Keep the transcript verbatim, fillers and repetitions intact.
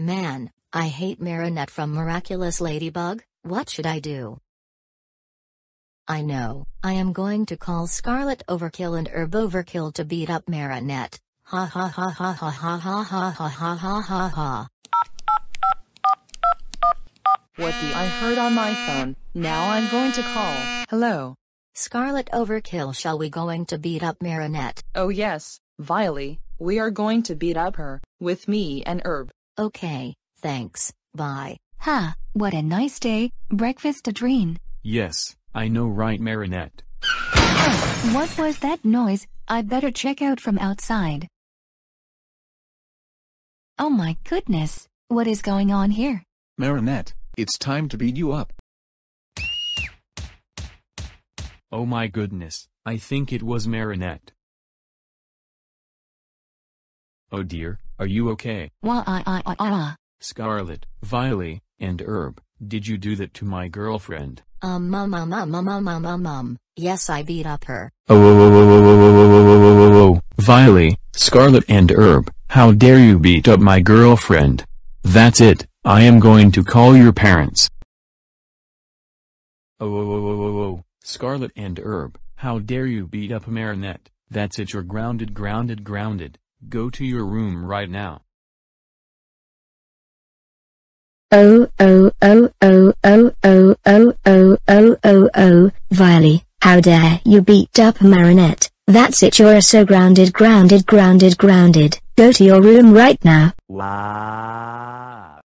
Man, I hate Marinette from Miraculous Ladybug, what should I do? I know, I am going to call Scarlet Overkill and Herb Overkill to beat up Marinette. Ha ha ha ha ha ha ha ha ha ha ha ha ha. What the I heard on my phone, now I'm going to call. Hello. Scarlet Overkill, shall we going to beat up Marinette? Oh yes, Violy, we are going to beat up her, with me and Herb. Okay, thanks, bye. Ha, what a nice day, breakfast a dream. Yes, I know right Marinette. Oh, what was that noise? I better check out from outside. Oh my goodness, what is going on here? Marinette, it's time to beat you up. Oh my goodness, I think it was Marinette. Oh dear, are you okay? Wah ah ah ah ah. Scarlet, Violy, and Herb, did you do that to my girlfriend? Um mum mum mum mum mum mum mum. Yes, I beat up her. Oh, oh, oh, oh, oh, oh, oh, oh, oh, oh. Violy, Scarlet and Herb, how dare you beat up my girlfriend? That's it, I am going to call your parents. Oh, oh, oh, oh, oh, oh, Scarlet and Herb, how dare you beat up Marinette? That's it, you're grounded, grounded, grounded. Go to your room right now. Oh, oh, oh, oh, oh, oh, oh, oh, oh, oh, oh, Violy. How dare you beat up Marinette, that's it, you're so grounded grounded grounded grounded, go to your room right now. Wow.